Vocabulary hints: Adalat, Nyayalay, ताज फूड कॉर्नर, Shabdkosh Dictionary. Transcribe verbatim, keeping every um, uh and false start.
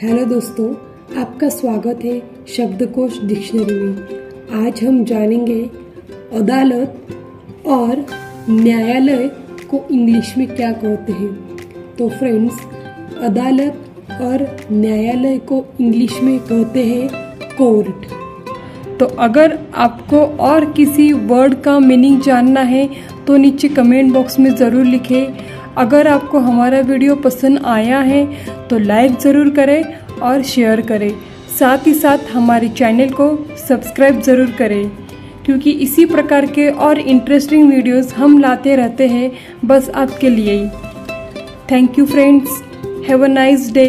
Hello दोस्तों, आपका स्वागत है शब्दकोश डिक्शनरी में। आज हम जानेंगे अदालत और न्यायालय को इंग्लिश में क्या कहते हैं। तो फ्रेंड्स, अदालत और न्यायालय को इंग्लिश में कहते हैं कोर्ट। तो अगर आपको और किसी वर्ड का मीनिंग जानना है तो नीचे कमेंट बॉक्स में ज़रूर लिखें। अगर आपको हमारा वीडियो पसंद आया है तो लाइक ज़रूर करें और शेयर करें। साथ ही साथ हमारे चैनल को सब्सक्राइब ज़रूर करें, क्योंकि इसी प्रकार के और इंटरेस्टिंग वीडियोस हम लाते रहते हैं बस आपके लिए ही। Thank you friends, have a nice day.